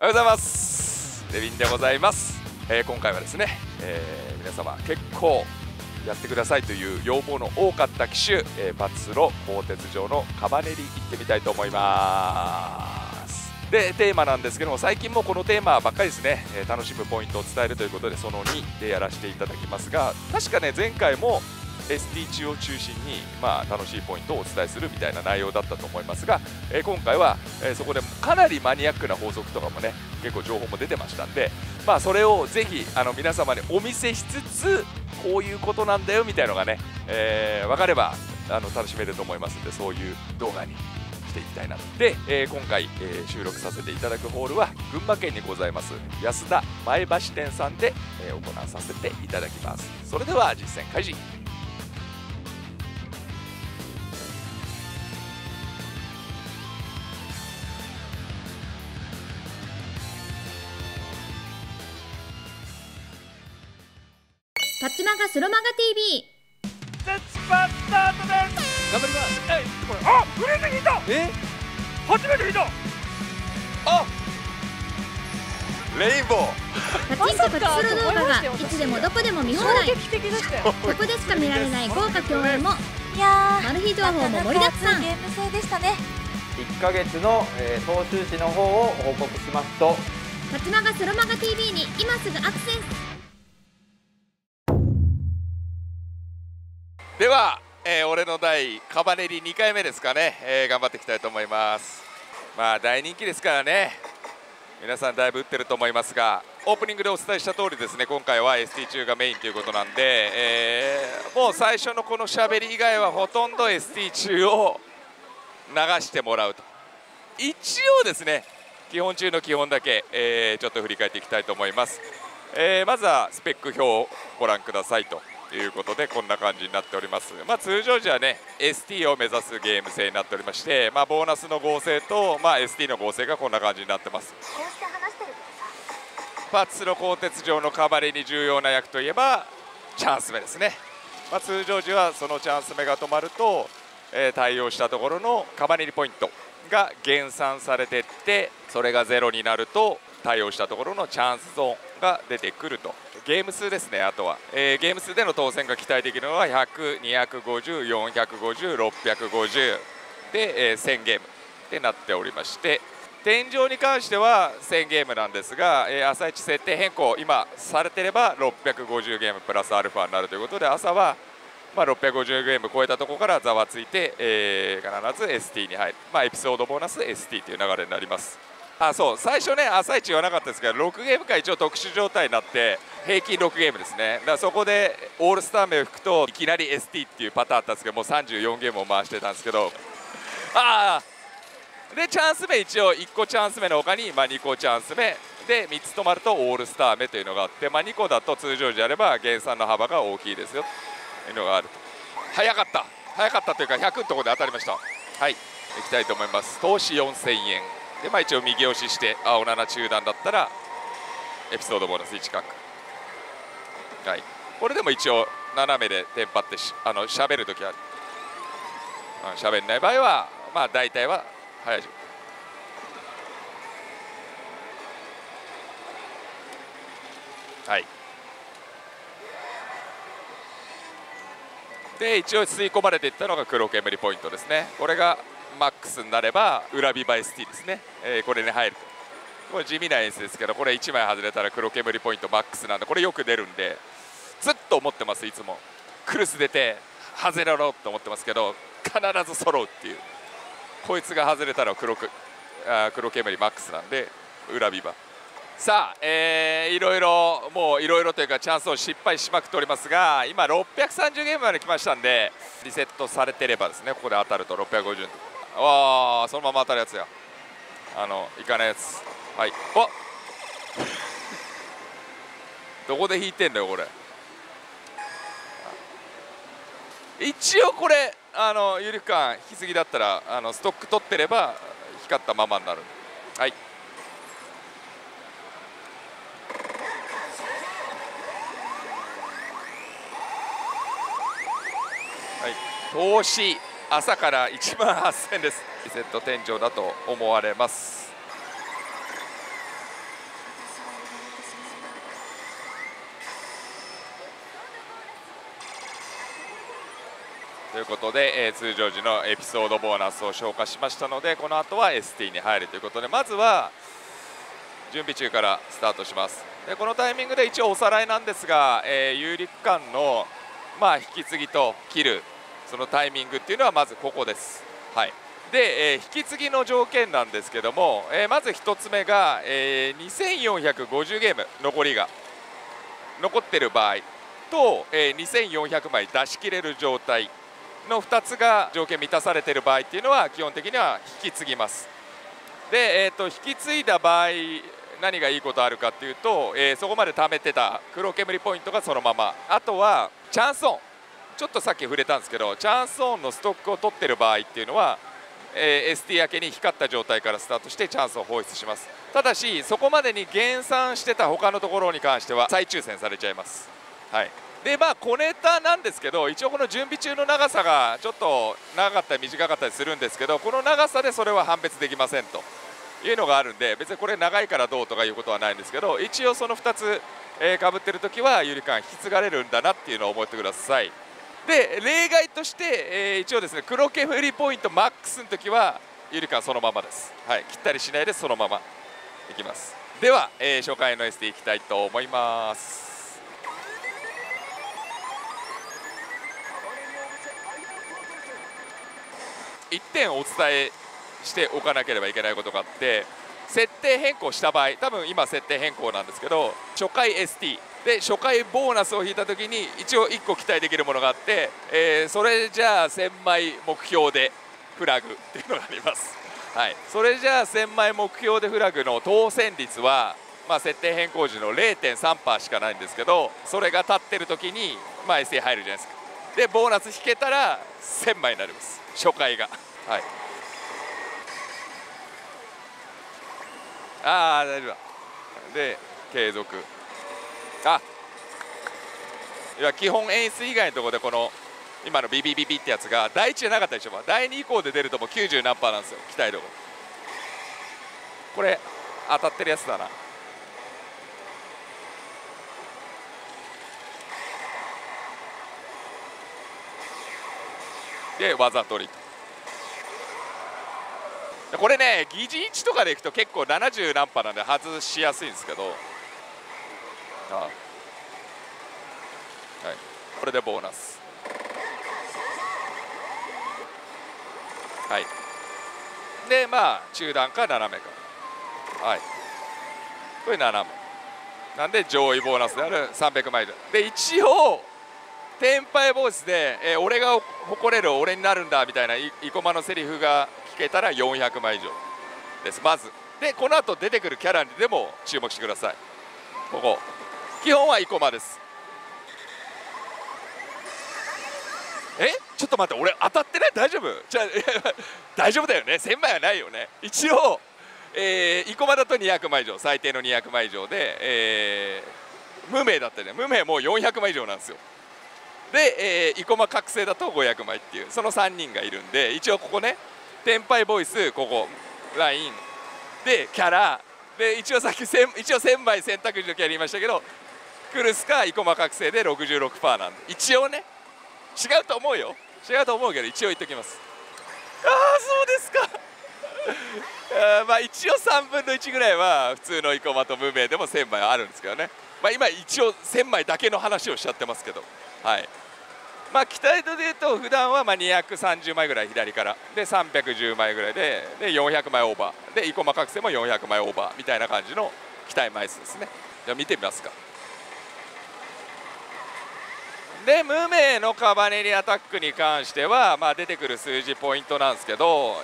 おはようございます。レビンでございます。今回はですね、皆様結構やってくださいという要望の多かった機種、バツロ鋼鉄城のカバネリ行ってみたいと思います。で、テーマなんですけども、最近もこのテーマばっかりですね、楽しむポイントを伝えるということで、その2でやらせていただきますが、確かね、前回も SD 中を中心に、楽しいポイントをお伝えするみたいな内容だったと思いますが、今回は、そこでかなりマニアックな法則とかもね結構情報も出てましたんで、それをぜひ皆様にお見せしつつこういうことなんだよみたいなのがね、分かれば楽しめると思いますので、そういう動画にしていきたいなと。で、今回、収録させていただくホールは群馬県にございます安田前橋店さんで、行わさせていただきます。それでは実践開始。パチマガスロマガ TV レッツパスタートです。頑張ります。あ、フレーズ引いた。初めて引いた。あ、レインボー。パチンコパチスロ動画がいつでもどこでも見放題。ここでしか見られない豪華共演も、いやマル秘情報も盛りだくさん。ゲーム性でしたね。1ヶ月の総収支の方を報告しますと、パチマガスロマガ TV に今すぐアクセス。では、俺の代カバネリ2回目ですかね、頑張っていきたいと思います。大人気ですからね、皆さんだいぶ打ってると思いますが、オープニングでお伝えした通りですね、今回は ST 中がメインということなんで、もう最初のこのしゃべり以外はほとんど ST 中を流してもらうと。一応ですね、基本中の基本だけ、ちょっと振り返っていきたいと思います。まずはスペック表をご覧くださいということで、こんな感じになっております。通常時はね ST を目指すゲーム性になっておりまして、ボーナスの合成と、ST の合成がこんな感じになってます。パツロ鋼鉄城のカバネリに重要な役といえばチャンス目ですね。通常時はそのチャンス目が止まると、対応したところのカバネリポイントが減算されてって、それが0になると対応したところのチャンスゾーンが出てくると。ゲーム数ですね。あとは、ゲーム数での当選が期待できるのは100、250、450、650で、1000ゲームってなっておりまして、天井に関しては1000ゲームなんですが、朝一設定変更今されてれば650ゲームプラスアルファになるということで、朝は、650ゲーム超えたところからざわついて、必ず ST に入る、エピソードボーナス ST という流れになります。そう、最初ね朝一言わなかったですけど、6ゲーム間一応特殊状態になって平均6ゲームですね。だからそこでオールスター名を吹くといきなり ST っていうパターンあったんですけど、もう34ゲームを回してたんですけど、でチャンス目、一応1個チャンス目のほかに、2個チャンス目で3つ止まるとオールスター目というのがあって、2個だと通常時あれば減算の幅が大きいですよというのがあると。早かったというか100のところで当たりました。はい、いきたいと思います。投資4000円で、一応右押しして青7中断だったらエピソードボーナス1角、はい、これでも一応斜めでテンパってしゃべるときはしゃべんない場合は、大体は早い順。はい、で一応吸い込まれていったのが黒煙ポイントですね。これがマックスになれば裏ビバ ST ですね、これに入ると。これ地味な演出ですけど、これ1枚外れたら黒煙ポイントマックスなんで、これよく出るんでずっと思ってます。いつもクルス出て外れろと思ってますけど、必ず揃うっていう。こいつが外れたら黒煙マックスなんで裏ビバ。さあ、いろいろというかチャンスを失敗しまくっておりますが、今630ゲームまで来ましたんで、リセットされてればですね、ここで当たると650。そのまま当たるやつや、いかないやつ。はい、どこで引いてんだよこれ。一応これ有力感引きすぎだったらストック取ってれば光ったままになる。はい、投資朝から18000円です。リセット天井だと思われます。ということで、通常時のエピソードボーナスを消化しましたので、この後は ST に入るということで、まずは準備中からスタートします。でこのタイミングで一応おさらいなんですが、有利区間の引き継ぎと切るそのタイミングっていうのはまずここです。はい、で、引き継ぎの条件なんですけども、まず1つ目が、2450ゲーム残ってる場合と、2400枚出し切れる状態の2つが条件満たされている場合っていうのは基本的には引き継ぎます。で、引き継いだ場合何がいいことあるかっていうと、そこまで貯めてた黒煙ポイントがそのまま、あとはチャンスオン、ちょっとさっき触れたんですけどチャンスオンのストックを取ってる場合っていうのは、ST 明けに光った状態からスタートしてチャンスを放出します。ただしそこまでに減産してた他のところに関しては再抽選されちゃいます。はい、で小ネタなんですけど、一応この準備中の長さがちょっと長かったり短かったりするんですけど、この長さでそれは判別できませんというのがあるんで、別にこれ長いからどうとかいうことはないんですけど、一応その2つかぶってるときは有利感引き継がれるんだなっていうのを覚えてください。で例外として、一応ですね、黒煙ポイントマックスのときは有利感そのままです。はい、切ったりしないでそのままいきます。では、初回の ST いきたいと思います。1点お伝えしておかなければいけないことがあって、設定変更した場合、多分今設定変更なんですけど、初回 ST で初回ボーナスを引いた時に一応1個期待できるものがあって、それじゃあ1000枚目標でフラグっていうのがあります。はい、それじゃあ1000枚目標でフラグの当選率は、設定変更時の 0.3% しかないんですけど、それが立ってる時に、ST 入るじゃないですか。でボーナス引けたら1000枚になります、初回が。はい、ああ大丈夫だ。で継続、いや基本演出以外のところでこの今のビビビビってやつが第1でなかったでしょ。第2以降で出るともう90何パーなんですよ、期待度。これ当たってるやつだな。で技取り、これね疑似1とかでいくと結構70何パーなんで外しやすいんですけど、はい、これでボーナス。はい、で中段か斜めか、はい、これ斜めなんで上位ボーナスである300枚で、一応天敗防止で、俺が誇れる俺になるんだみたいな生駒のセリフが聞けたら400枚以上ですまず。でこの後出てくるキャラにでも注目してください。ここ基本は生駒です。ちょっと待って、俺当たってない？大丈夫？じゃあ大丈夫だよね、1000枚はないよね。一応、生駒だと200枚以上、最低の200枚以上で、無名だったね。無名もう400枚以上なんですよ。で、生駒覚醒だと500枚っていう、その3人がいるんで、一応ここね、天敗ボイス、ここラインでキャラで、一応さっき1000枚選択時のキャラ言いましたけど、クルスか生駒覚醒で 66% なんで、一応ね、違うと思うよ、違うと思うけど一応言っときます。ああそうですか一応3分の1ぐらいは普通の生駒と無名でも1000枚はあるんですけどね。今一応1000枚だけの話をしちゃってますけど、はい、期待度でいうと普段は230枚ぐらい左からで、310枚ぐらい で400枚オーバーで、生駒覚醒も400枚オーバーみたいな感じの期待枚数ですね。じゃあ見てみますか。で無名のカバネリアタックに関しては、出てくる数字ポイントなんですけど、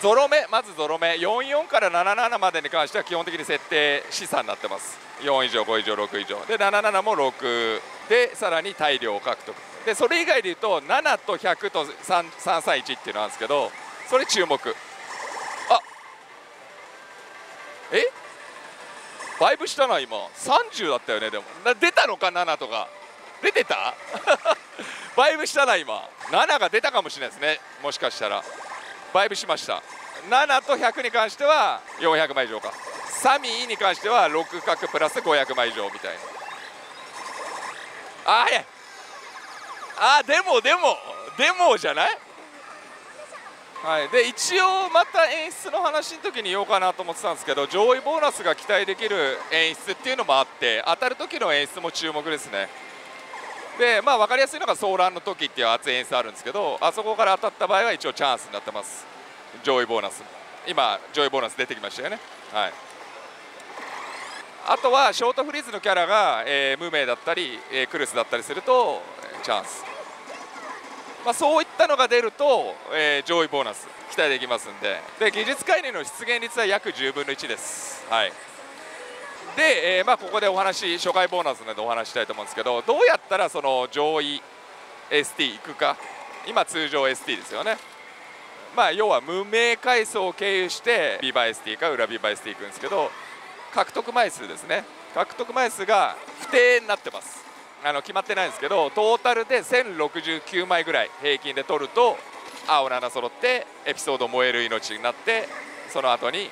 ゾロ目、まずゾロ目44から77までに関しては基本的に設定資産になってます。4以上5以上6以上で、77も6で、さらに大量を獲得で、それ以外でいうと7と100と331っていうのなんですけど、それ注目。バイブしたな、今30だったよね。でも出たのか、7とか出てたバイブしたな、今7が出たかもしれないですね。もしかしたらバイブしました。7と100に関しては400枚以上か、サミーに関しては6角プラス500枚以上みたいな。でもデモじゃない、はい、で一応また演出の話の時に言おうかなと思ってたんですけど、上位ボーナスが期待できる演出っていうのもあって、当たる時の演出も注目ですね。で、まあ、分かりやすいのがソーランの時っていう熱い演出あるんですけど、あそこから当たった場合は一応チャンスになってます。上位ボーナス、今上位ボーナス出てきましたよね、はい。あとはショートフリーズのキャラが、無名だったり、クルスだったりするとチャンス、まあ、そういったのが出ると、上位ボーナス期待できますんで、技術介入の出現率は約10分の1です、はい。で、まあ、ここでお話、初回ボーナスなのでお話したいと思うんですけど、どうやったらその上位 ST いくか、今通常 ST ですよね、まあ、要は無名階層を経由してビバ ST か裏ビバ ST いくんですけど、獲得枚数ですね、獲得枚数が不定になってます。決まってないんですけど、トータルで1069枚ぐらい平均で取ると青7揃ってエピソード燃える命になって、その後に、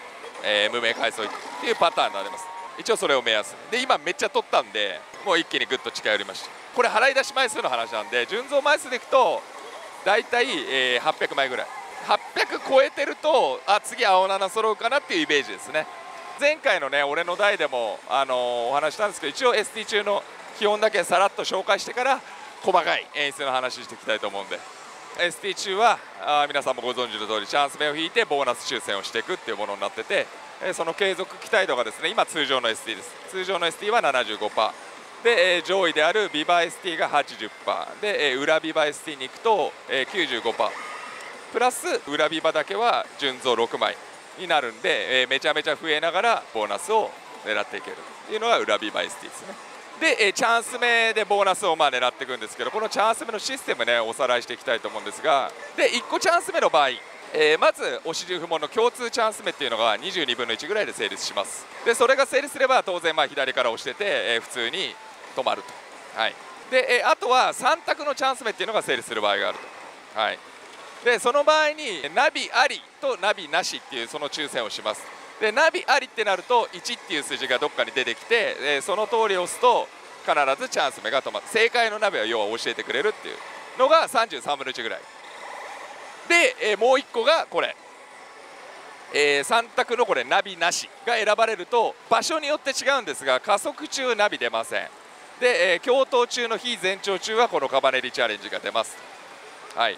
無名階層行くっていうパターンになります。一応それを目安で、今めっちゃ取ったんでもう一気にぐっと近寄りました。これ払い出し枚数の話なんで、純増枚数でいくと大体、800枚ぐらい、800超えてると、あ、次青7揃うかなっていうイメージですね。前回のね、俺の代でも、お話したんですけど、一応 ST 中の基本だけさらっと紹介してから細かい演出の話していきたいと思うんで、 ST 中は皆さんもご存知の通りチャンス目を引いてボーナス抽選をしていくっていうものになってて、その継続期待度がですね、今通常の ST です。通常の ST は 75% で、上位であるビバ ST が 80% で、裏ビバ ST に行くと 95% プラス裏ビバだけは純増6枚になるんで、めちゃめちゃ増えながらボーナスを狙っていけるというのが裏ビバ ST ですね。で、チャンス目でボーナスをまあ狙っていくんですけど、このチャンス目のシステムね、おさらいしていきたいと思うんですが、で1個チャンス目の場合、まずお尻不問の共通チャンス目っていうのが22分の1ぐらいで成立します。でそれが成立すれば当然まあ左から押してて、普通に止まると、はい。で、あとは3択のチャンス目っていうのが成立する場合があると、はい。でその場合にナビありとナビなしっていうその抽選をします。でナビありってなると1っていう数字がどっかに出てきて、その通り押すと必ずチャンス目が止まる、正解のナビは要は教えてくれるっていうのが33分の1ぐらいで、もう1個がこれ、3択のこれナビなしが選ばれると場所によって違うんですが、加速中ナビ出ません。で、共闘中の非前兆中はこのカバネリチャレンジが出ます、はい。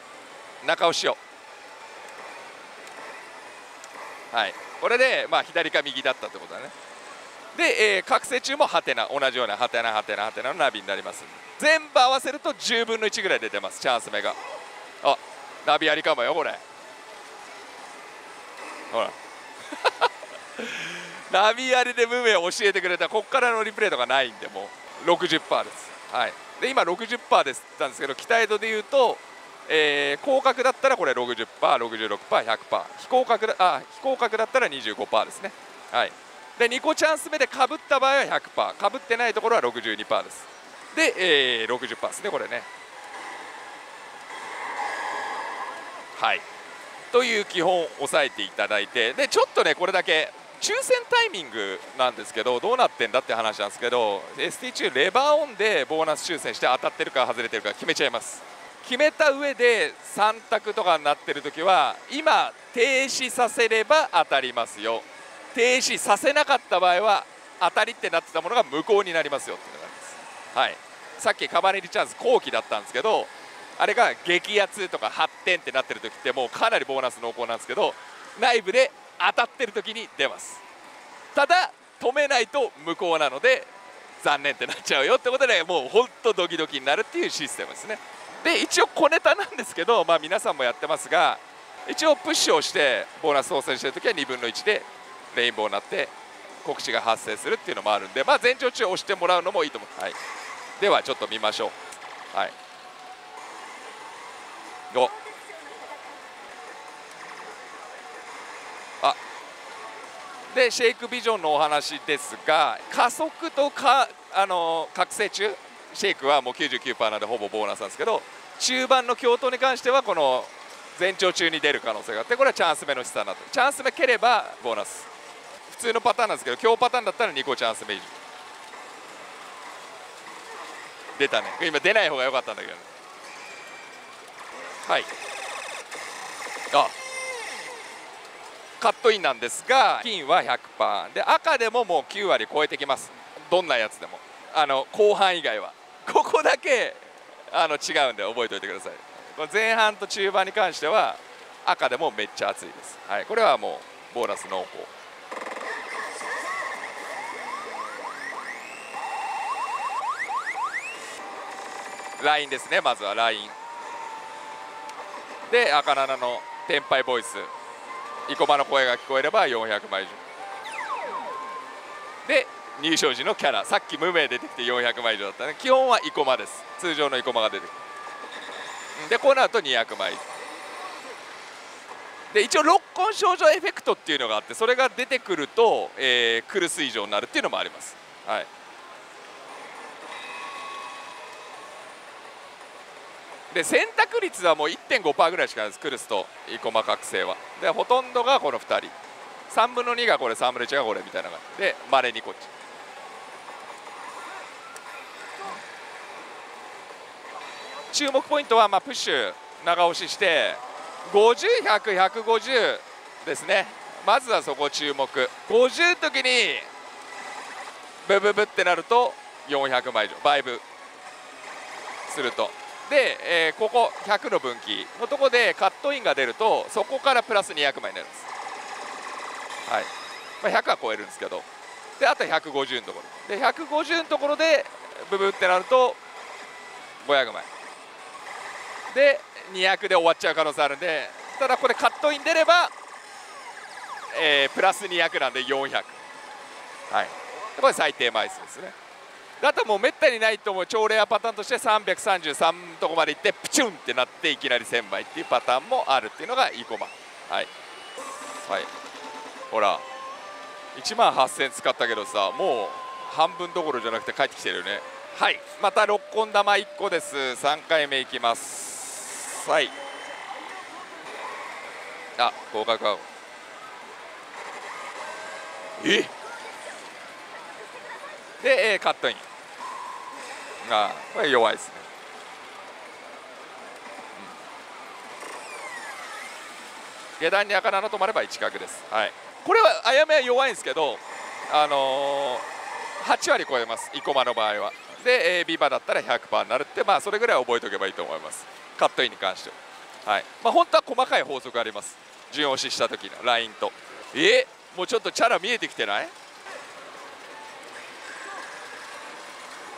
中押しを、はい、これで、まあ、左か右だったってことだね。で、覚醒中もハテナ、同じようなハテナハテナハテナのナビになります。全部合わせると10分の1ぐらい出てます、チャンス目が。あ、ナビありかもよこれ、ほらナビありで無名を教えてくれた。ここからのリプレイとかないんで、もう 60% です、はい。で今 60% ですって言ったんですけど、期待度で言うと、広角だったらこれ 60%、66%、100%、非広角だったら 25% ですね、はい。で2個チャンス目でかぶった場合は 100%、かぶってないところは 62% です。で、60% ですねこれね、はい。という基本を押さえていただいて、でちょっとねこれだけ抽選タイミングなんですけど、どうなってんだって話なんですけど、 ST 中レバーオンでボーナス抽選して当たってるか外れてるか決めちゃいます。決めた上で3択とかになってるときは、今停止させれば当たりますよ、停止させなかった場合は当たりってなってたものが無効になりますよっていうのがあります、はい。さっきカバネリチャンス後期だったんですけど、あれが激アツとか発展ってなってるときってもうかなりボーナス濃厚なんですけど、内部で当たってるときに出ます。ただ止めないと無効なので残念ってなっちゃうよってことで、もうほんとドキドキになるっていうシステムですね。で一応小ネタなんですけど、まあ、皆さんもやってますが、一応プッシュをしてボーナス当選してるときは2分の1でレインボーになって告知が発生するっていうのもあるんで、まあ、前兆中押してもらうのもいいと思う、はい。ではちょっと見ましょう、はい。おあ、でシェイクビジョンのお話ですが、加速とか覚醒中シェイクはもう 99% なんでほぼボーナスなんですけど、中盤の共闘に関してはこの前兆中に出る可能性があって、これはチャンス目の資産になって、チャンス目蹴ればボーナス、普通のパターンなんですけど、強パターンだったら2個チャンス目以上出たね。今出ない方が良かったんだけど、はい、あカットインなんですが、金は 100% で、赤でももう9割超えてきます。どんなやつでも後半以外はここだけ違うんで覚えておいてください。前半と中盤に関しては赤でもめっちゃ熱いです、はい、これはもうボーナス濃厚。ラインですね、まずはラインで赤7のテンパイボイス、生駒の声が聞こえれば400枚以上で、入賞時のキャラ、さっき無名出てきて400枚以上だったね。基本は生駒です、通常の生駒が出てくる。でこの後200枚で、一応六根少女エフェクトっていうのがあって、それが出てくると、クルス以上になるっていうのもあります、はい。で選択率はもう 1.5% ぐらいしかないです、クルスと生駒覚醒は。でほとんどがこの2人、3分の2がこれ、3分の1がこれみたいな感じで、まれにこっち注目ポイントは、プッシュ長押しして50、100、150ですね。まずはそこ注目。50時にブブブってなると400枚以上バイブすると、で、ここ100の分岐のとこでカットインが出ると、そこからプラス200枚になるんです。はい、100は超えるんですけど、であとは150のところで、150のところでブブってなると500枚で、200で終わっちゃう可能性あるんで、ただこれカットイン出れば、プラス200なんで400、はい、これ最低枚数ですね。あともうめったにないと思う超レアパターンとして、333のとこまで行ってプチュンってなっていきなり1000枚っていうパターンもあるっていうのが生駒。はい、はい、ほら1万8000使ったけどさ、もう半分どころじゃなくて帰ってきてるよね。はい、また6本玉1個です。3回目いきます。はい、あ、合格はで、カットイン、これ弱いですね、下段に赤7止まれば1角です、はい、これはあやめは弱いんですけど、8割超えます、生駒の場合は。で、ビバだったら 100% になるって、それぐらい覚えておけばいいと思います、カットインに関しては。はい、本当は細かい法則があります、順押しした時のラインと。もうちょっとチャラ見えてきてない？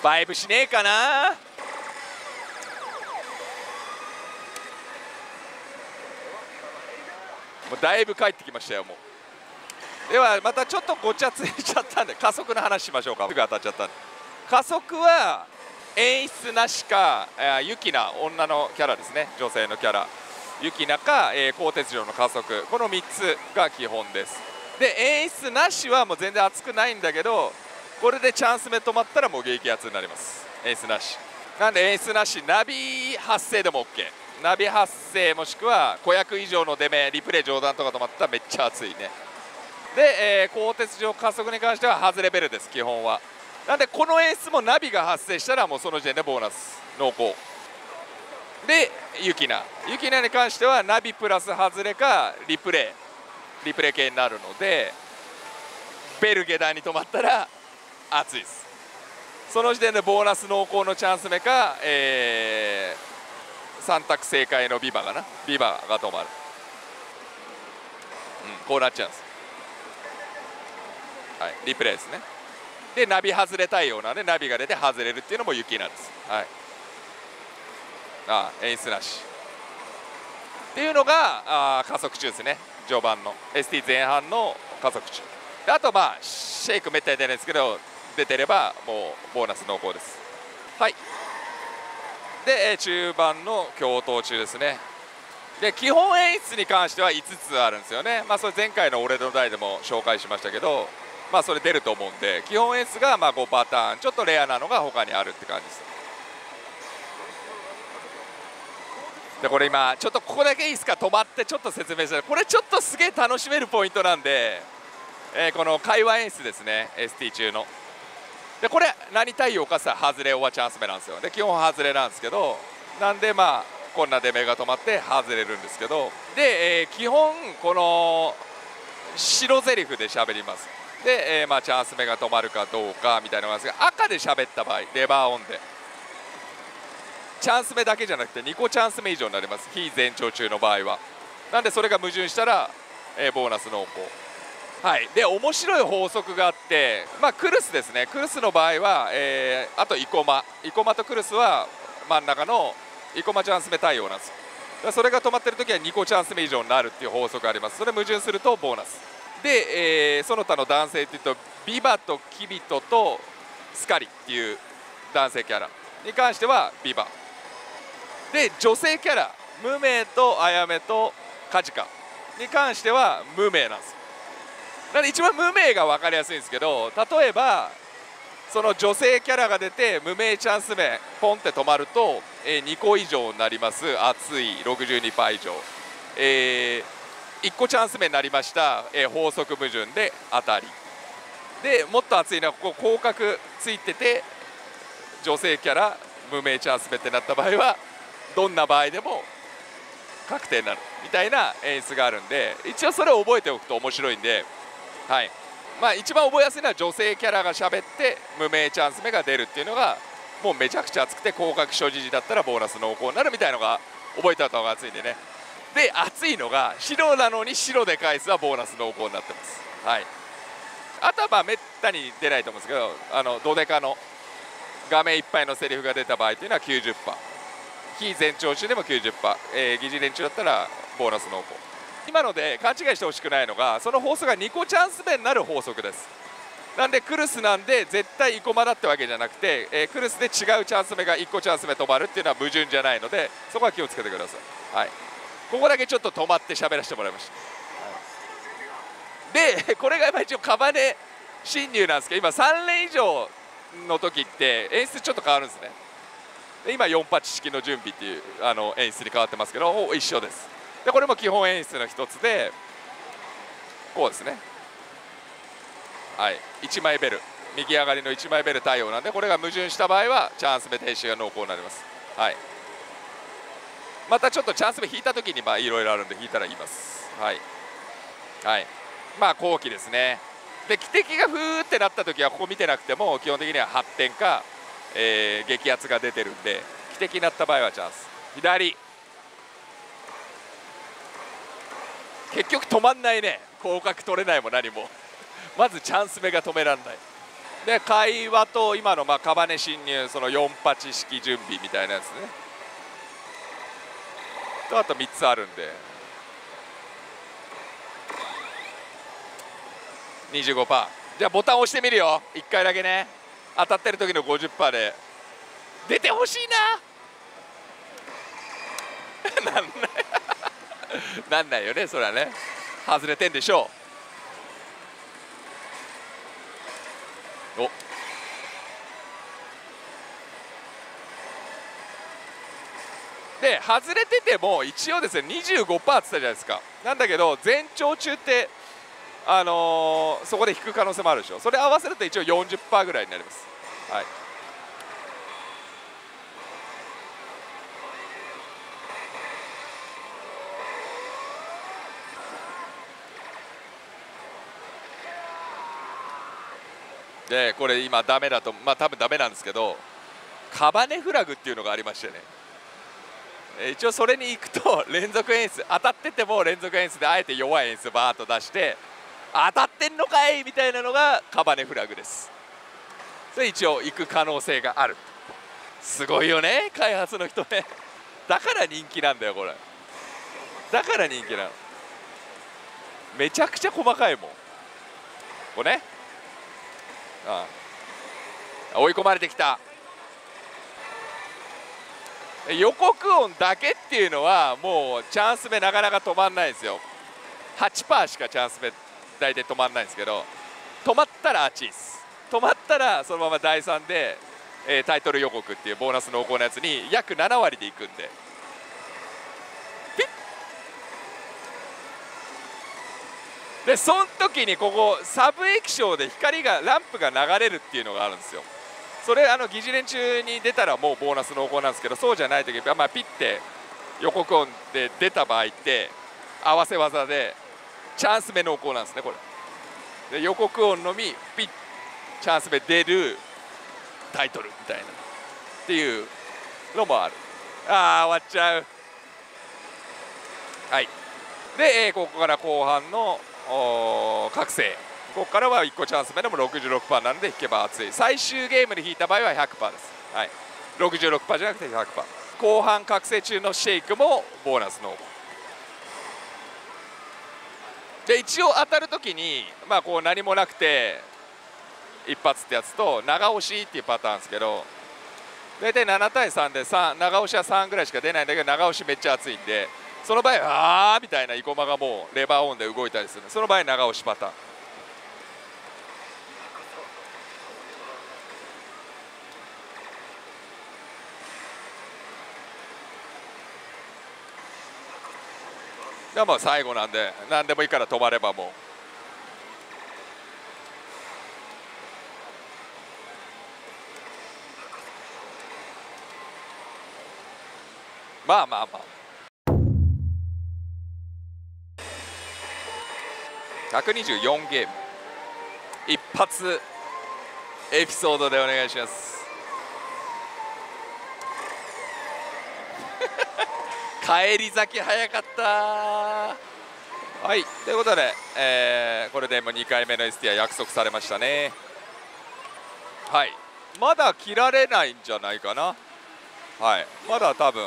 バイブしねえかな。もうだいぶ帰ってきましたよ。もうではまたちょっとごちゃついちゃったんで、加速の話しましょうか。すぐ当たっちゃったんで、加速は演出なしか、ユキナ、女のキャラですね、女性のキャラユキナか、鋼鉄城の加速、この3つが基本です。で演出なしはもう全然熱くないんだけど、これでチャンス目止まったらもう激アツになります、演出なしなんで。演出なし、ナビ発生でも OK、 ナビ発生もしくは500以上の出目、リプレイ上段とか止まったらめっちゃ熱いね。で、鋼鉄城加速に関しては外れベルです、基本は。なんでこの演出もナビが発生したらもうその時点でボーナス濃厚で、ユキナに関してはナビプラス外れかリプレイ系になるので、ベル下段に止まったら熱いです、その時点でボーナス濃厚のチャンス目か、3択正解のビバが止まる、こうなっちゃうんです。はい、リプレイですね。でナビ外れたいようなね、ナビが出て外れるっていうのも雪なんです。はい、演出なしっていうのが加速中ですね、序盤の ST 前半の加速中で、あとシェイクめったに出ないですけど、出てればもうボーナス濃厚です。はい、で中盤の共闘中ですね。で基本演出に関しては5つあるんですよね。それ前回の俺の代でも紹介しましたけど、それ出ると思うんで、基本演出が5パターン、ちょっとレアなのが他にあるって感じです。でこれ今ちょっとここだけいいですか、止まってちょっと説明した、これちょっとすげえ楽しめるポイントなんで、この会話演出ですね、 ST 中の。でこれ何対応かさ、外れオアチャンス目なんですよ。で基本外れなんですけど、なんでこんな出目が止まって外れるんですけど、で、基本この白ゼリフで喋ります。で、チャンス目が止まるかどうかみたいなのがあるんですが、赤で喋った場合レバーオンでチャンス目だけじゃなくて2個チャンス目以上になります、非前兆中の場合は。なんでそれが矛盾したら、ボーナス濃厚。はい、で面白い法則があって、クルスですね、クルスの場合は、あと生駒とクルスは真ん中の生駒チャンス目対応なんですよ。だからそれが止まってるときは2個チャンス目以上になるっていう法則があります。それ矛盾するとボーナスで、その他の男性っていうとビバとキビトとスカリっていう男性キャラに関してはビバで、女性キャラ無名とあやめとカジカに関しては無名なんですよ。だから一番無名が分かりやすいんですけど、例えばその女性キャラが出て無名チャンス目ポンって止まると、2個以上になります。熱い 62% 以上、1個チャンス目になりました、法則矛盾で当たりで、もっと熱いのはここ広角ついてて女性キャラ無名チャンス目ってなった場合はどんな場合でも確定になるみたいな演出があるんで、一応それを覚えておくと面白いんで、はい、一番覚えやすいのは女性キャラがしゃべって無名チャンス目が出るっていうのがもうめちゃくちゃ熱くて、広角所持時だったらボーナス濃厚になるみたいなのが覚えておいた方が熱いんでね。で、熱いのが白なのに白で返すはボーナス濃厚になってます。はい、あとはめったに出ないと思うんですけど、ドデカの画面いっぱいのセリフが出た場合というのは 90%、 非前兆中でも 90%、疑似連中だったらボーナス濃厚。今ので勘違いしてほしくないのが、その法則が2個チャンス目になる法則です。なんでクルスなんで絶対生駒だってわけじゃなくて、クルスで違うチャンス目が1個チャンス目止まるっていうのは矛盾じゃないので、そこは気をつけてください。はい、ここだけちょっと止まって喋らせてもらいました。はい、でこれが今一応カバネ侵入なんですけど、今3連以上の時って演出ちょっと変わるんですね。で今4八式の準備っていう演出に変わってますけど一緒です。でこれも基本演出の一つでこうですね。はい、1枚ベル右上がりの1枚ベル対応なんで、これが矛盾した場合はチャンス目停止が濃厚になります。はい、またちょっとチャンス目引いた時にいろいろあるんで引いたら言います。はい、はい、後期ですね。で汽笛がふーってなった時はここ見てなくても基本的には発展か、激アツが出てるんで、汽笛になった場合はチャンス左。結局止まんないね、広角取れないも何もまずチャンス目が止めらんない。で会話と今のカバネ侵入、その4八式準備みたいなやつねと、あと3つあるんで 25%。 じゃあボタン押してみるよ1回だけね、当たってる時の 50% で出てほしいななんだよなんないよね、それはね。外れてんでしょう。おで外れてても一応ですね 25% って言ったじゃないですか。なんだけど前兆中って、そこで引く可能性もあるでしょ。それ合わせると一応 40% ぐらいになります。はい、でこれ今ダメだと、多分ダメなんですけど、カバネフラグっていうのがありましてね、一応それに行くと連続演出、当たってても連続演出であえて弱い演出バーッと出して当たってんのかいみたいなのがカバネフラグです。それ一応行く可能性がある。すごいよね開発の人ねだから人気なんだよこれ。だから人気なの。めちゃくちゃ細かいもんこれね。ああ追い込まれてきた。予告音だけっていうのはもうチャンス目なかなか止まんないんですよ。 8% しかチャンス目大体止まんないんですけど、止まったらあっちです。止まったらそのまま第3で、タイトル予告っていうボーナス濃厚なやつに約7割でいくんで、ピッでその時にここサブ液晶でランプが流れるっていうのがあるんですよ。それ疑似連中に出たらもうボーナス濃厚なんですけど、そうじゃない時はピッて予告音で出た場合って合わせ技でチャンス目濃厚なんですね。これで予告音のみピッチャンス目出るタイトルみたいなっていうのもある。ああ終わっちゃう。はい、でここから後半の覚醒、ここからは1個チャンス目でも 66% なので引けば熱い。最終ゲームで引いた場合は 100% です。はい、66% じゃなくて 100%。 後半覚醒中のシェイクもボーナスので、一応当たるときに、まあ、こう何もなくて一発ってやつと長押しっていうパターンですけど、大体7対3で3、長押しは3ぐらいしか出ないんだけど長押しめっちゃ熱いんで、その場合はあーみたいなイコマがもうレバーオンで動いたりする。その場合長押しパターン。でも最後なんで何でもいいから止まればもうまあまあまあ124ゲーム一発エピソードでお願いします帰り咲き早かった。はい、ということで、これでもう2回目の ST は約束されましたね。はい、まだ切られないんじゃないかな。はい、まだ多分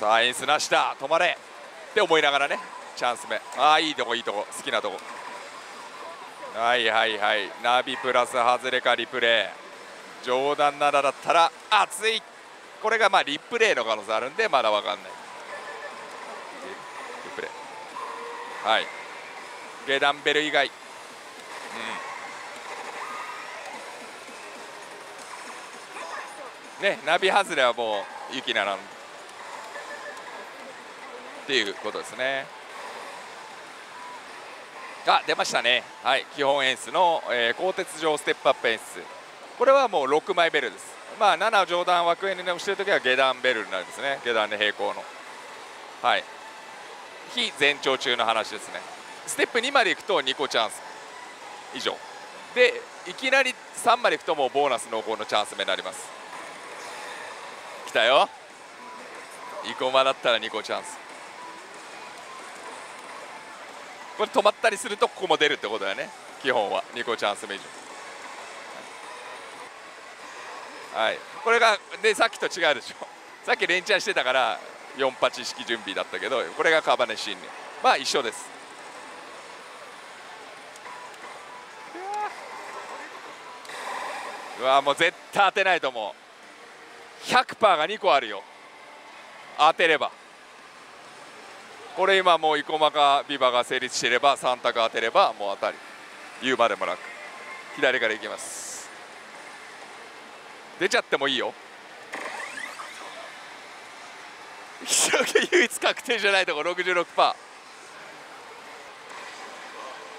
さあエンスなしだ、止まれって思いながらね、チャンス目、ああいいとこいいとこ、好きなとこ。はいはいはい、ナビプラス外れかリプレイ、上段7だったら熱い。これがまあリプレイの可能性あるんでまだ分かんない。リプレイ、はい、下段ベル以外、うん、ね、ナビ外れはもうユキナなんっていうことですね。が出ましたね。はい、基本演出の、鋼鉄上ステップアップ演出、これはもう6枚ベルです。まあ7を上段枠円に押してるときは下段ベルになるんですね。下段で平行の、はい、非前兆中の話ですね。ステップ2までいくと2個チャンス以上で、いきなり3までいくともうボーナス濃厚のチャンス目になります。来たよ、生駒だったら2個チャンス。これ止まったりするとここも出るってことだよね。基本は2個チャンス目以上。はい、これがでさっきと違うでしょ。さっき連チャンしてたから4八式準備だったけど、これがカバネ信念、まあ一緒です。うわもう絶対当てないと思う。 100% が2個あるよ、当てれば。これ今もう生駒かビバが成立していれば3択当てればもう当たり、言うまでもなく。左からいきます、出ちゃってもいいよ唯一確定じゃないとこ 66%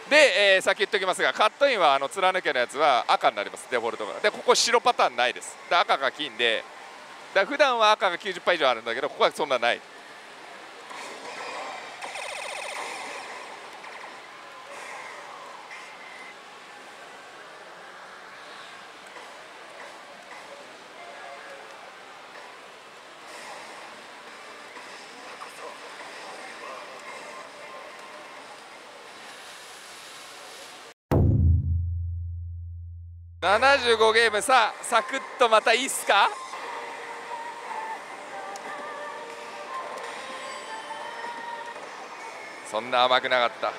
で、先言っておきますが、カットインは貫けのやつは赤になります、デフォルトが。でここ白パターンないです。で赤が金で、だ普段は赤が 90% 以上あるんだけど、ここはそんなない。75ゲーム、さあサクッとまたいいっすか。そんな甘くなかった。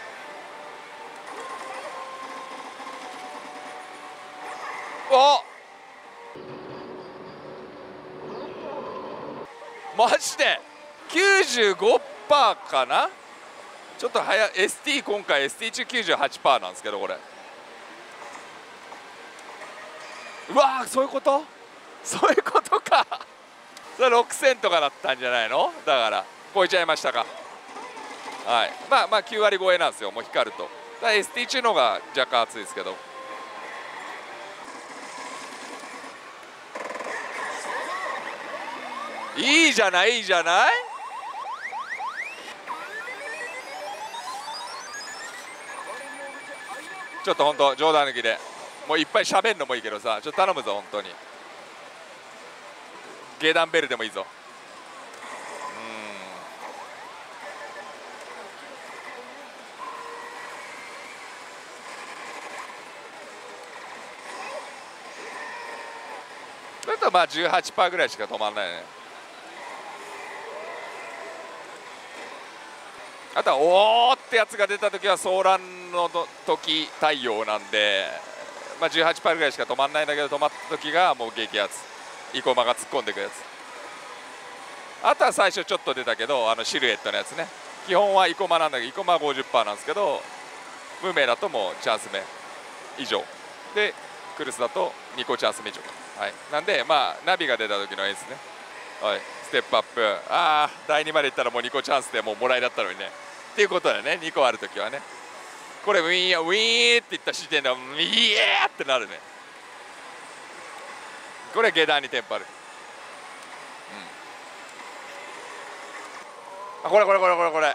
おマジで 95% かな。ちょっと早い ST、 今回 ST 中 98% なんですけど、これうわー、そういうこと、そういうことかそれ6000とかだったんじゃないの。だから超えちゃいましたか。はい、まあまあ9割超えなんですよ、もう光ると。だ ST 中の方が若干熱いですけど、いいじゃない、いいじゃない。ちょっと本当冗談抜きでもういっぱい喋んのもいいけどさ、ちょっと頼むぞ本当に。ゲダンベルでもいいぞ。それとまあ 18% ぐらいしか止まらないね。あとはおーってやつが出た時は騒乱の時対応なんで、まあ、18% ぐらいしか止まらないんだけど、止まった時がもう激アツ、生駒が突っ込んでくるやつ。あとは最初ちょっと出たけど、あのシルエットのやつね。基本は生駒なんだけど、生駒は 50% なんですけど、無名だともうチャンス目以上で、クルスだと2個チャンス目以上、はい、なんでまあナビが出た時の演出ね。はい、ステップアップ、ああ第2までいったらもう2個チャンスでもうもらいだったのにねっていうことだよね。2個ある時はね、これウィーンウィーンっていった時点でウィーってなるね。これ下段にテンパる、うん、あこれこれこれこれこれ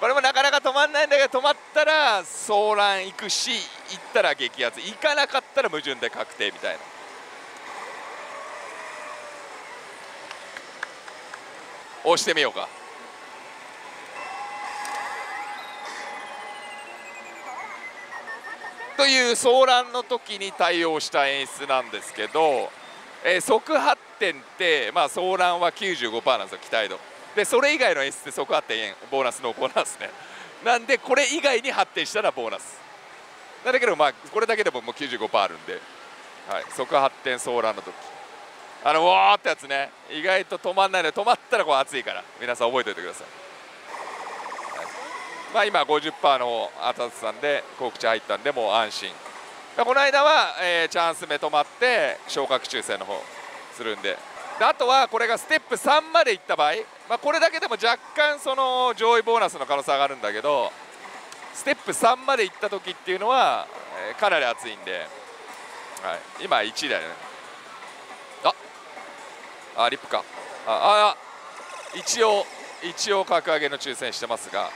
これもなかなか止まらないんだけど、止まったら騒乱行くし、行ったら激アツ、行かなかったら矛盾で確定みたいな。押してみようか。という騒乱の時に対応した演出なんですけど、即発展って、まあ、騒乱は 95% なんですよ期待度で、それ以外の演出で即発展ボーナス濃厚なんですね。なんでこれ以外に発展したらボーナスなんだけど、まあ、これだけでももう 95% あるんで、はい、即発展騒乱の時あのわーってやつね、意外と止まんないので、止まったらこう熱いから皆さん覚えておいてください。まあ、今 50% の当たってたんでコークチ入ったんでもう安心。この間は、チャンス目止まって昇格抽選の方するんで、であとはこれがステップ3までいった場合、まあ、これだけでも若干その上位ボーナスの可能性があるんだけど、ステップ3までいった時っていうのは、かなり熱いんで、はい、今1位だよね。あリップか、一応格上げの抽選してますが、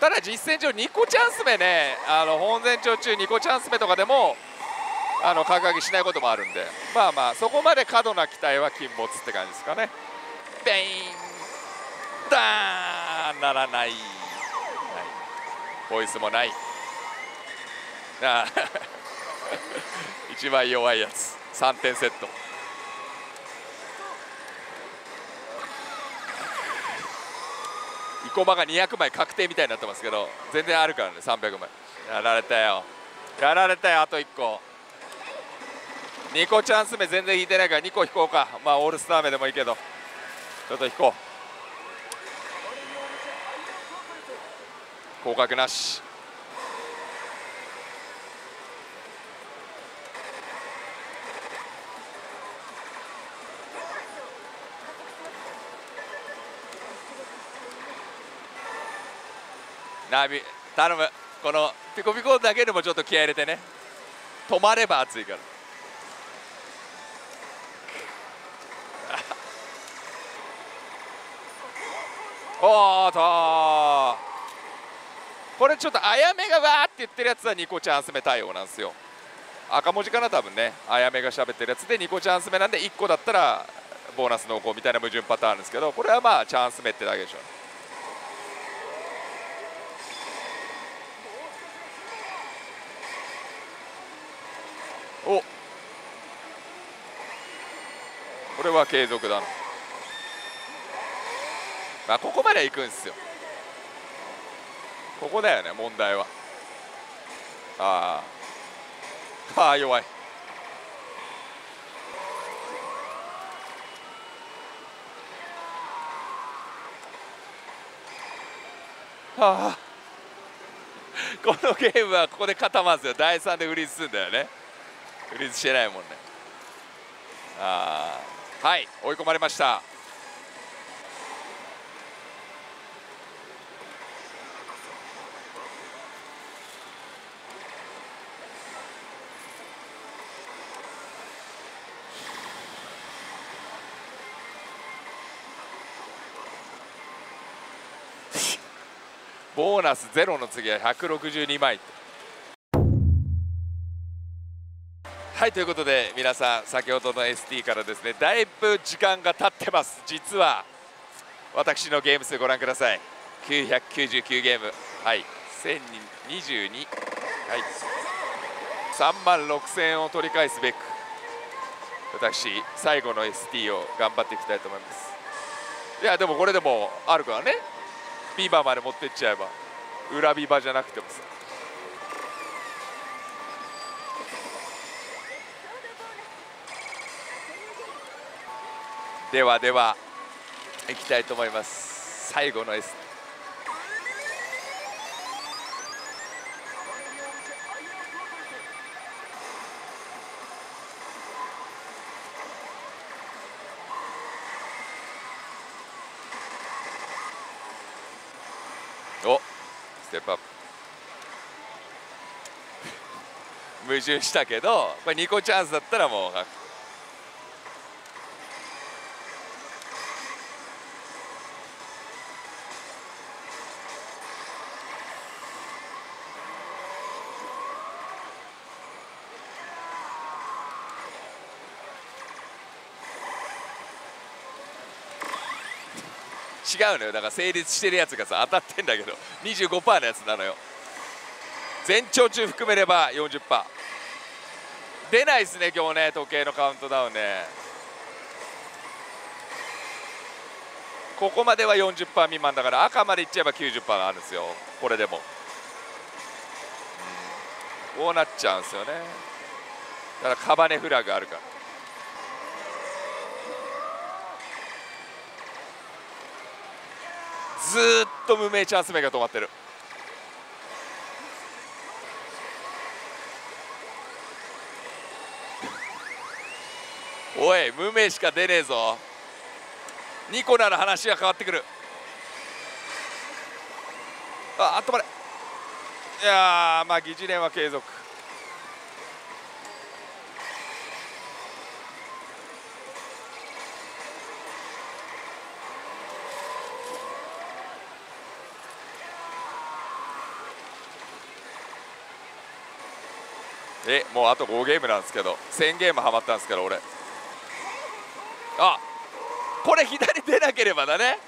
ただ実戦上2個チャンス目ね、本戦調中2個チャンス目とかでも格上げしないこともあるんで、まあまあそこまで過度な期待は禁物って感じですかね。ベインダーンならない、はい、ボイスもないあ一番弱いやつ3点セット。生駒が200枚確定みたいになってますけど、全然あるからね。300枚、やられたよやられたよ。あと1個、2個チャンス目全然引いてないから2個引こうか。まあオールスター目でもいいけど、ちょっと引こう。降格なし、ナビ頼む。このピコピコだけでもちょっと気合い入れてね。止まれば熱いからおーとー、これちょっとあやめがわーって言ってるやつは2個チャンス目対応なんですよ。赤文字かな多分ね、あやめが喋ってるやつで2個チャンス目なんで、1個だったらボーナス濃厚みたいな矛盾パターンですけど、これはまあチャンス目ってだけでしょ。お、これは継続だな。まあここまでは行くんですよ。ここだよね問題は。ああ、はあ弱い。はあこのゲームはここで固まるんですよ。第3でフリーズするんだよね。フリーズしてないもんね。ああ、はい、追い込まれました。ボーナスゼロの次は162枚。はい、ということで皆さん、先ほどの ST からですね、だいぶ時間が経ってます。実は私のゲーム数ご覧ください。999ゲーム、はい、1022、はい、36000円を取り返すべく、私最後の ST を頑張っていきたいと思います。いや、でもこれでもあるからね、ビバまで持ってっちゃえば、裏ビバじゃなくてもさ。ではでは行きたいと思います。最後の S。 お、ステップアップ矛盾したけど、これ2個チャンスだったらもう違うのよ。だから成立してるやつがさ、当たってんだけど 25% のやつなのよ。全長中含めれば 40% 出ないですね今日ね。時計のカウントダウンね、ここまでは 40% 未満だから、赤までいっちゃえば 90% あるんですよ。これでも、うん、こうなっちゃうんですよね。だからカバネフラグあるから。ずーっと無名チャンス目が止まってる。おい、無名しか出ねえぞ。2個なら話が変わってくる。あっと、まれ、いやー、まあ疑似連は継続。もうあと5ゲームなんですけど、1000ゲームはまったんですけど、俺、あ、これ左出なければだね。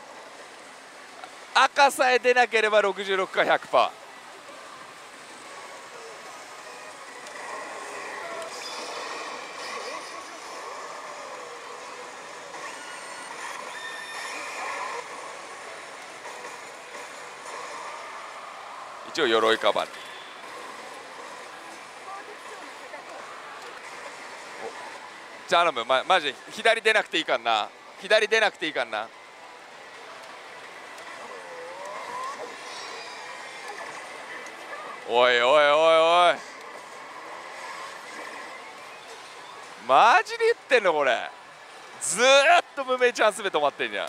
赤さえ出なければ66か 100%。 一応鎧カバー。頼む、マジ左出なくていいかんな。左出なくていいかんな。おいおいおいおい、マジで言ってんのこれ。ずーっと無名チャンス目止まってんじゃん。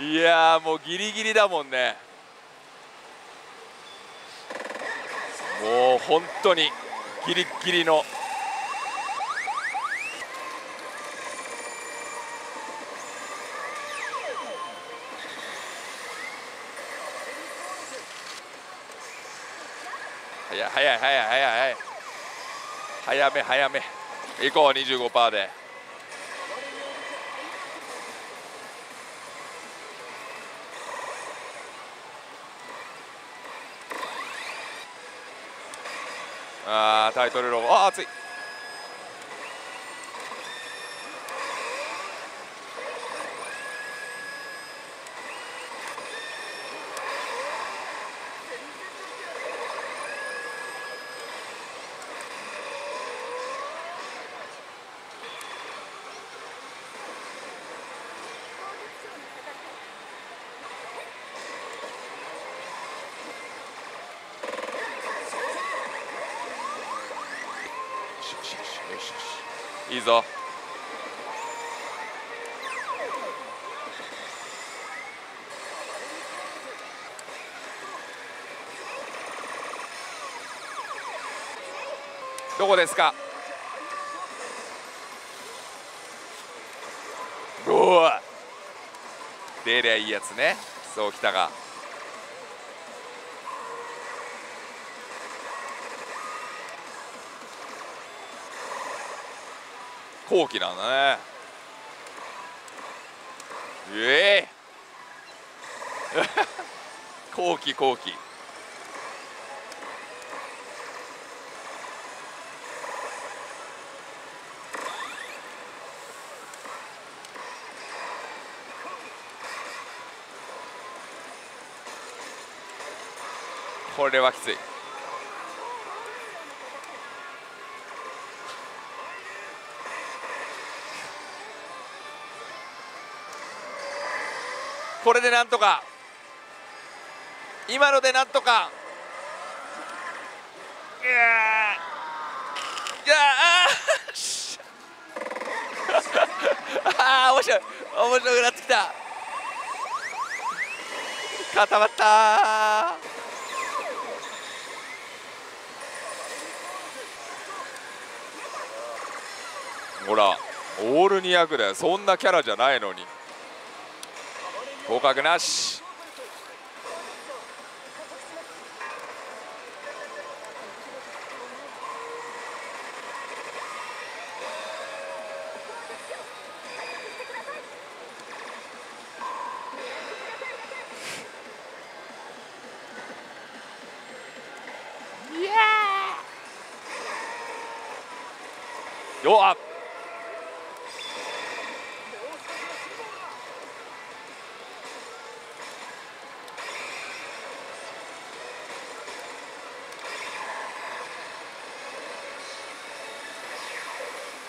いやー、もうギリギリだもんね。もう本当にギリギリの。いや、早い早い早い早い、早め早め行こう。25% で。あー、タイトルロゴ、あー、熱い。いいぞ。どこですか。おー出りゃいいやつね。そうきたが後期なんだね。ええ後期後期これはきつい。これでなんとか、今のでなんとか、ああ面白い、面白くなってきた。固まったー。ほらオール200だよ。そんなキャラじゃないのに合格なし。いやーよっ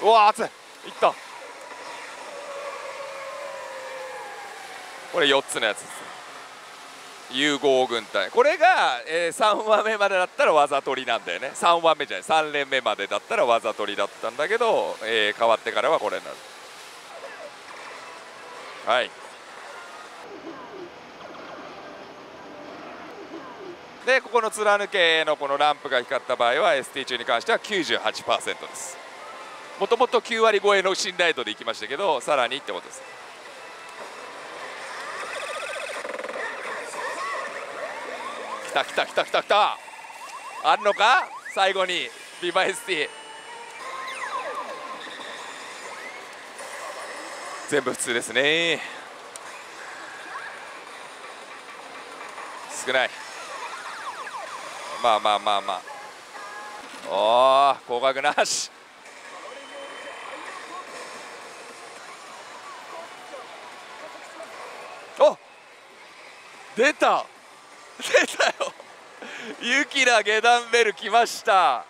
うわ熱い。いったこれ4つのやつです。融合軍隊これが、3話目までだったら技取りなんだよね。3話目じゃない3連目までだったら技取りだったんだけど、変わってからはこれになる。はいでここの貫けのこのランプが光った場合は ST 中に関しては 98% です。もともと9割超えの信頼度でいきましたけどさらにってことです。きたきたきたきたきた。あんのか最後にビバ ST 全部普通ですね。少ない。まあまあまあまあおお合格なし。出た出たよユキナ下段ベル来ました。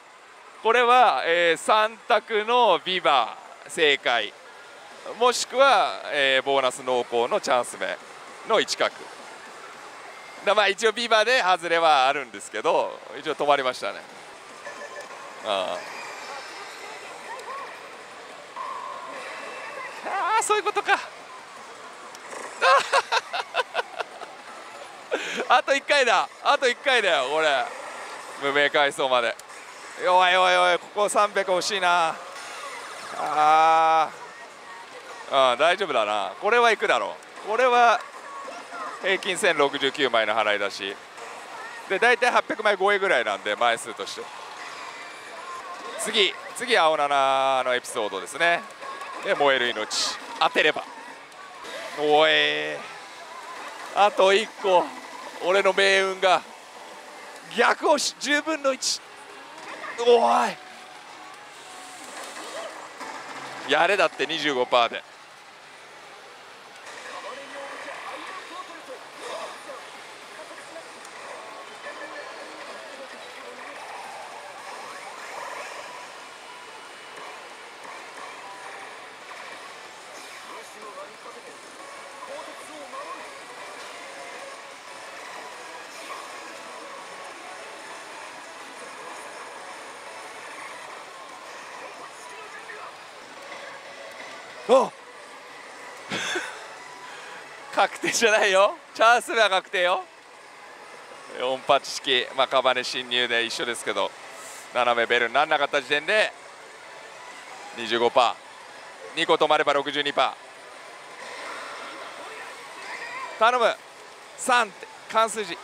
これは、3択のビバ正解もしくは、ボーナス濃厚のチャンス目の1角だ。まあ一応ビバで外れはあるんですけど一応止まりましたね。ああそういうことか。あと1回だあと1回だよこれ。無名階層まで弱い弱い弱い。ここ300欲しいな。ああ、うん、大丈夫だな。これはいくだろう。これは平均1069枚の払い出しで大体800枚超えぐらいなんで枚数として。次青7のエピソードですね。で燃える命当てればおいあと1個俺の命運が逆押し10分の1。おいやれだって 25% で確定じゃないよ。チャンスは確定よ。4発式まあカバネ侵入で一緒ですけど斜めベルにならなかった時点で 25%、 2個止まれば 62%、 頼む3って関数字。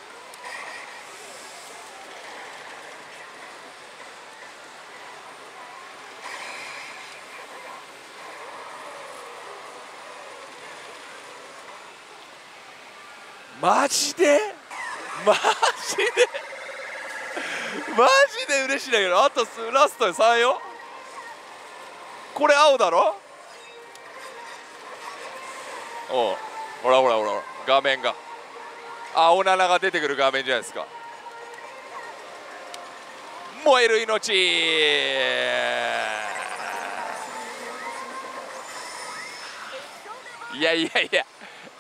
マジでマジでマジで嬉しいんだけど、あとラストで3よ。これ青だろ。おう、ほらほらほらほら、画面が青7が出てくる画面じゃないですか。燃える命、いやいやいや、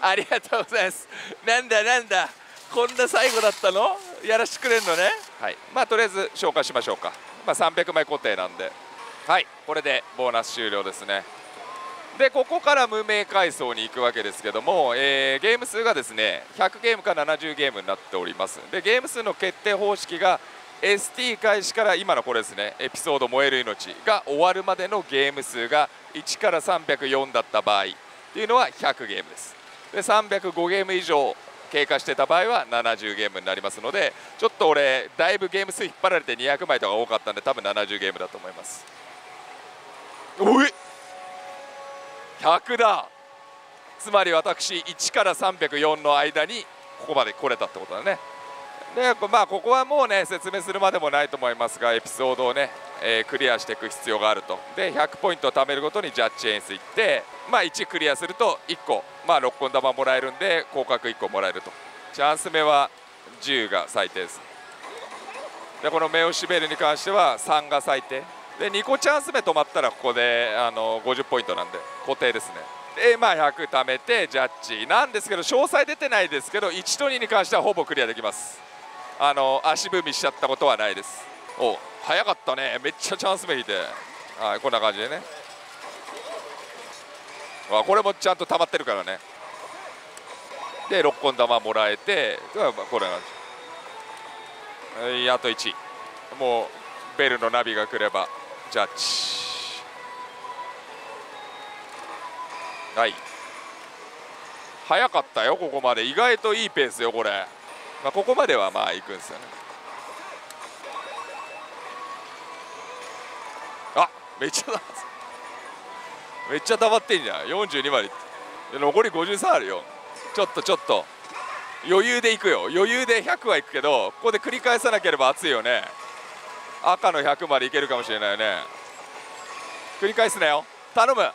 ありがとうございます。なんだなんだ、こんな最後だったの、やらしてくれるのね。はい、まあとりあえず消化しましょうか。まあ300枚固定なんで、はい、これでボーナス終了ですね。でここから無名階層に行くわけですけども、ゲーム数がですね100ゲームか70ゲームになっております。でゲーム数の決定方式が ST 開始から今のこれですね、エピソード燃える命が終わるまでのゲーム数が1から304だった場合っていうのは100ゲームです。で305ゲーム以上経過してた場合は70ゲームになりますので、ちょっと俺だいぶゲーム数引っ張られて200枚とか多かったんで、多分70ゲームだと思います。おい100だ。つまり私1から304の間にここまで来れたってことだね。でまあここはもうね説明するまでもないと思いますが、エピソードをね、クリアしていく必要があると。で100ポイントを貯めるごとにジャッジ演出行って、まあ1クリアすると1個、まあ、6個玉もらえるんで広角1個もらえると。チャンス目は10が最低です。でこの目をしべるに関しては3が最低で、2個チャンス目止まったらここで50ポイントなんで固定ですね。でまあ100貯めてジャッジなんですけど、詳細出てないですけど1と2に関してはほぼクリアできます。足踏みしちゃったことはないです。お、早かったね、めっちゃチャンス目引いて。はい、こんな感じでね、これもちゃんと溜まってるからね。で6本玉もらえて、これあと1、もうベルのナビが来ればジャッジ。はい、早かったよここまで。意外といいペースよこれ。まあ、ここまではまあ行くんですよね。あ、めっちゃ溜まってんじゃん。42まで残り53あるよ。ちょっと余裕で行くよ。余裕で100は行くけど、ここで繰り返さなければ熱いよね。赤の100までいけるかもしれないよね。繰り返すなよ、頼む。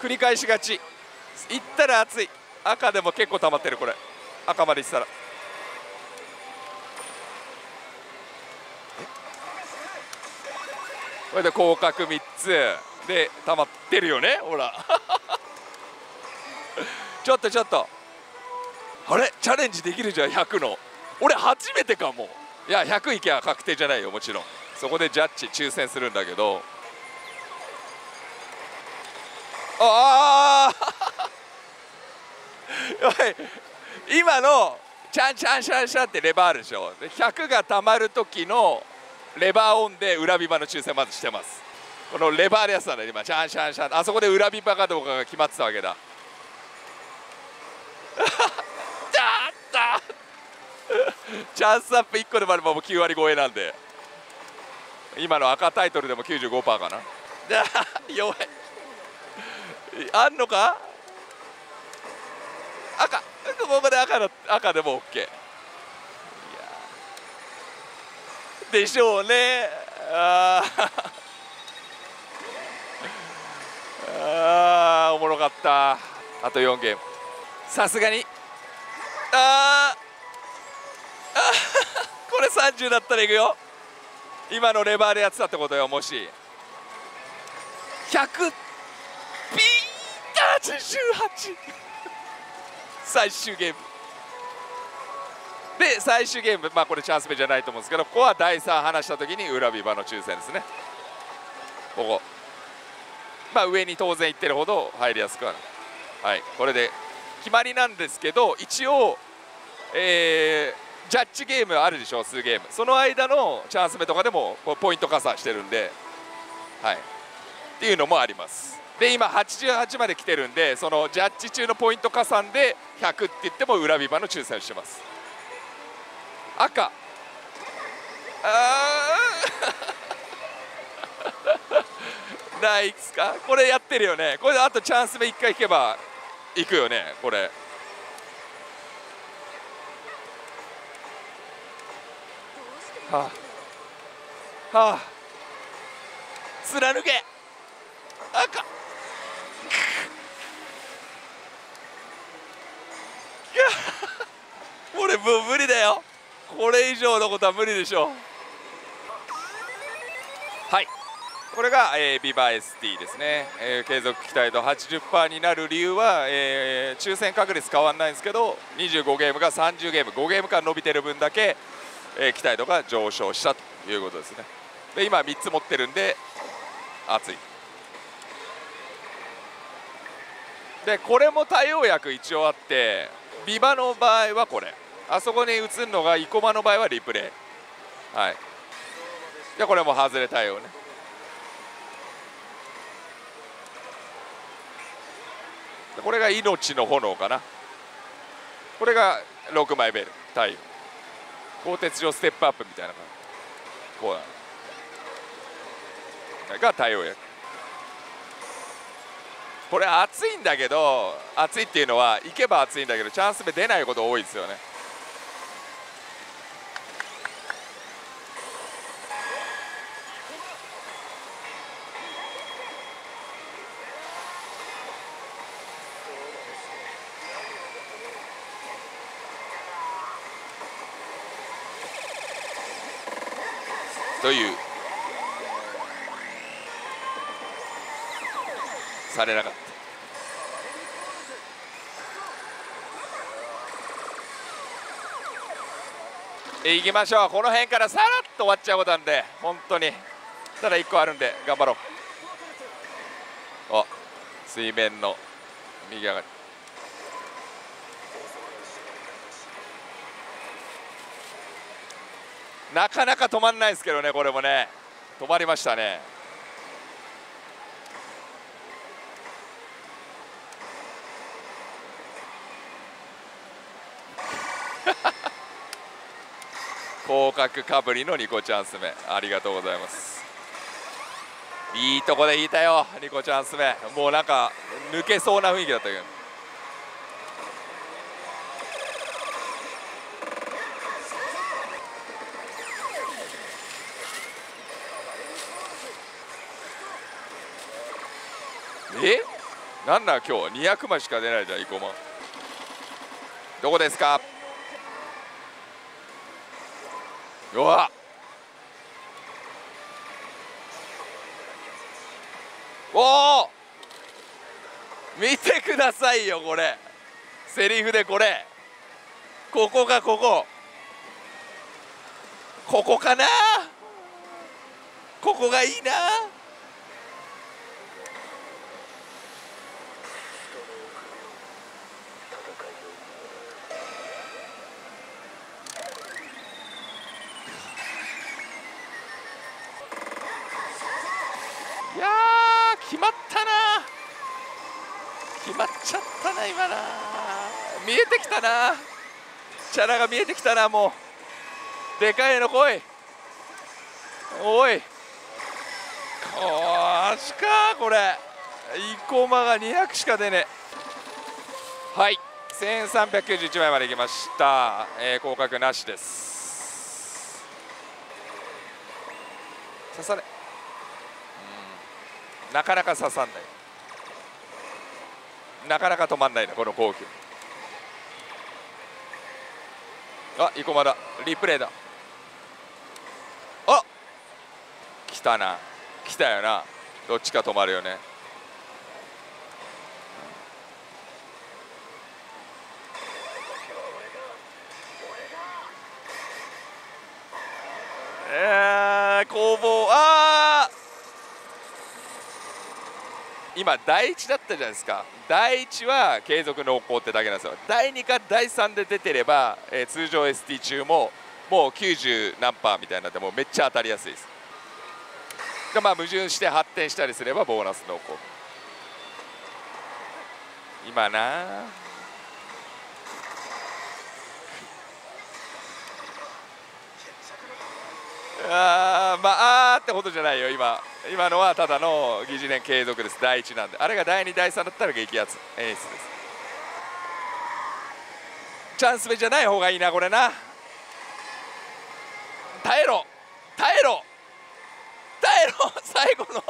繰り返しがち。行ったら熱い。赤でも結構溜まってるこれ。赤まで行ったらこれで広角3つで溜まってるよね、ほらちょっとあれチャレンジできるじゃん100の。俺初めてかも。いや100いけば確定じゃないよ、もちろん。そこでジャッジ抽選するんだけど、ああ今のチャンチャンチャンチャンってレバーあるでしょ。で100がたまる時のレバーオンで裏ビバの抽選まずしてます。このレバーでやつなんだ今、チャンチャンチャン、あそこで裏ビバかどうかが決まってたわけだチャンスアップ1個でもあればもう9割超えなんで、今の赤タイトルでも 95% かな弱いあんのか赤、ここまで赤でも OK でしょうね。おもろかった。あと4ゲーム、さすがにこれ30だったらいくよ。今のレバーでやってたってことよ。もし100ピー88 最終ゲームでまあこれチャンス目じゃないと思うんですけど、ここは第3離した時に裏ビバの抽選ですね。ここまあ上に当然いってるほど入りやすくはない。はい、これで決まりなんですけど、一応ジャッジゲームあるでしょ、数ゲーム、その間のチャンス目とかでもポイント加算してるんで、はい、っていうのもあります。で今88まで来てるんで、そのジャッジ中のポイント加算で100って言っても裏ビバの抽選をしてます。赤ないっすか、これやってるよね、これあとチャンス目1回いけばいくよね、これはあ、はあ、貫け赤俺もう無理だよ、これ以上のことは無理でしょう。はい、これが、VIVA ST ですね、継続期待度 80% になる理由は、抽選確率変わらないんですけど、25ゲームが30ゲーム5ゲーム間伸びてる分だけ、期待度が上昇したということですね。で今3つ持ってるんで熱い。でこれも対応薬一応あって、ビバの場合はこれ、あそこに移るのが生駒の場合はリプレイ、はい、でこれも外れ対応ね。これが命の炎かな、これが6枚ベル対応、鋼鉄上ステップアップみたいな感じ、こうだが対応薬。これ熱いんだけど、熱いっていうのは行けば熱いんだけどチャンス目出ないこと多いですよね。というされなかった。行きましょう、この辺からさらっと終わっちゃうことなんで、本当にただ1個あるんで頑張ろう。お、水面の右上がり、なかなか止まんないですけどね、これもね止まりましたね。広角かぶりの2個チャンス目、ありがとうございます。いいとこで引いたよ、2個チャンス目、もうなんか抜けそうな雰囲気だったけど、なんなら今日200枚しか出ないじゃん、生駒どこですか。うわおー、見てくださいよ、これセリフで、これここか、ここかな、ここがいいな。決まったな、決まっちゃったな、今な、見えてきたな、チャラが見えてきたな、もうでかいの来い、おい、こしか、これ生駒が200しか出ねえ。はい、1391枚までいきました、降格なしです。刺されなかなか刺さんない、なかなか止まんないな、この攻撃。あ、生駒だ、リプレイだ、あ来たな、来たよな、どっちか止まるよね。攻防、ああ今第1だったじゃないですか。第1は継続濃厚ってだけなんですよ。第2か第3で出てれば、通常 ST 中ももう90何パーみたいになってもうめっちゃ当たりやすいです。で、まあ、矛盾して発展したりすればボーナス濃厚。今なあ、まあ、あーってことじゃないよ。今のはただの疑似連継続です。第1なんで、あれが第2第3だったら激アツ演出です。チャンス目じゃない方がいいな、これな。耐えろ耐えろ耐えろ。最後の1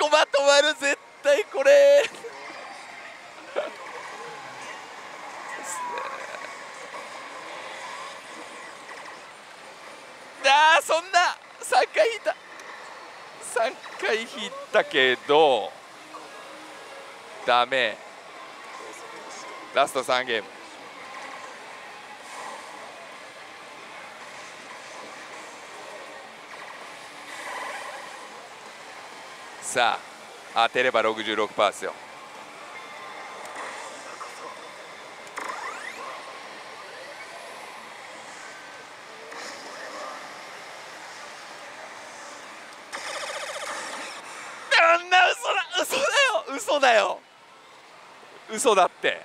個まとまる。絶対これあー、そんな3回引いたけどダメ。ラスト3ゲーム。さあ当てれば 66% ですよ。嘘だって。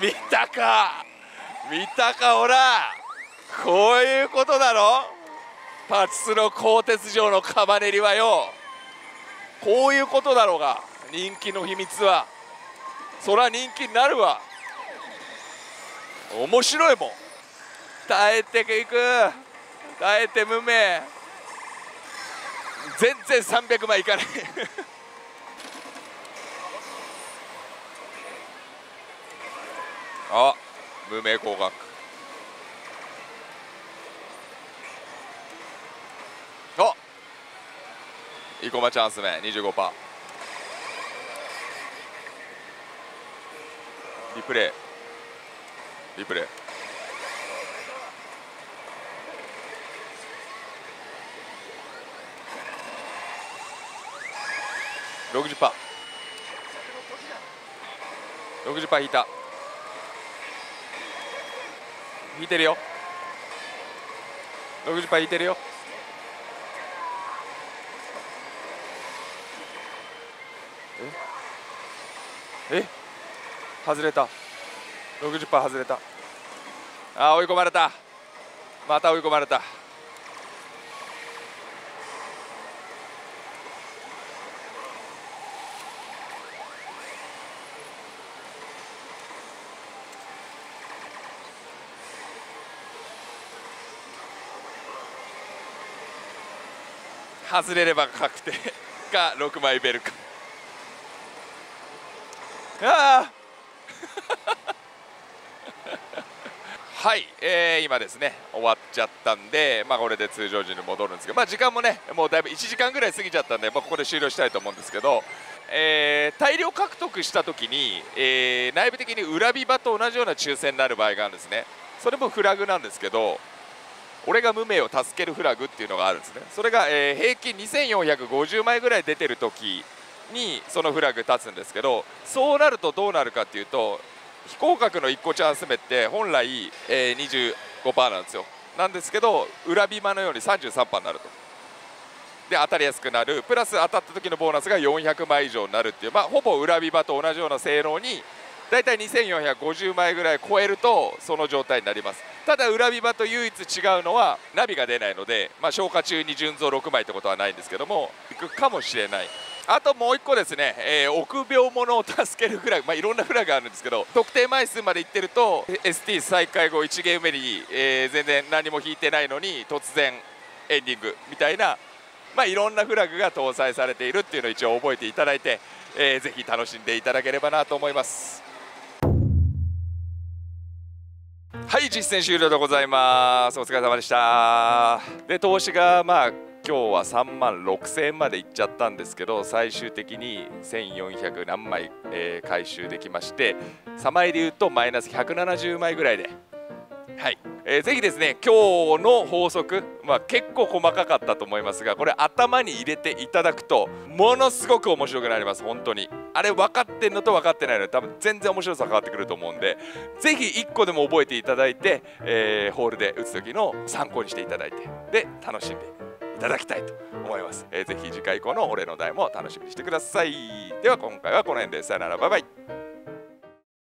見たか見たか、ほらこういうことだろ。パチスロ鋼鉄城のカバネリはよ、こういうことだろうが。人気の秘密はそら人気になるわ。面白いもん。耐えていく、耐えて無名。全然300枚いかないあ、無名高額。あ、生駒チャンス目 25%。 リプレイリプレイ。60%、60%引いた。引いてるよ。60%引いてるよ。え？え？外れた。60% 外れた。あー、追い込まれた。また追い込まれた。外れれば確定か6枚ベルか。あはい、今ですね終わっちゃったんで、まあ、これで通常時に戻るんですけど、まあ、時間もねもうだいぶ1時間ぐらい過ぎちゃったんで、まあ、ここで終了したいと思うんですけど、大量獲得した時に、内部的に裏ビバと同じような抽選になる場合があるんですね。それもフラグなんですけど、俺が無名を助けるフラグっていうのがあるんですね。それが、平均2450枚ぐらい出てる時にそのフラグ立つんですけど、そうなるとどうなるかっていうと、非降格の1個チャンス目って本来、25% なんですよ。なんですけど裏ビマのように 33% になると。で当たりやすくなる、プラス当たった時のボーナスが400枚以上になるっていう、まあ、ほぼ裏ビマと同じような性能に。だいたい2450枚ぐらい超えるとその状態になります。ただ裏ビバと唯一違うのはナビが出ないので、まあ、消化中に順増6枚ってことはないんですけども、いくかもしれない。あともう1個ですね、臆病者を助けるフラグ、まあ、いろんなフラグがあるんですけど、特定枚数までいってると ST 再開後1ゲーム目に、全然何も引いてないのに突然エンディングみたいな、まあ、いろんなフラグが搭載されているっていうのを一応覚えていただいて、ぜひ楽しんでいただければなと思います。はい、実践終了でございます。お疲れ様でした。で、投資がまあ今日は36000円までいっちゃったんですけど、最終的に1400何枚、回収できまして、3枚でいうとマイナス170枚ぐらいで、はい、ぜひですね、今日の法則、結構細かかったと思いますが、これ頭に入れていただくとものすごく面白くなります。本当にあれ分かってんのと分かってないの多分全然面白さ変わってくると思うんで、ぜひ1個でも覚えていただいて、ホールで打つ時の参考にしていただいて、で楽しんでいただきたいと思います。ぜひ次回以降の俺の代も楽しみにしてください。では今回はこの辺で、さよなら、バイバイ。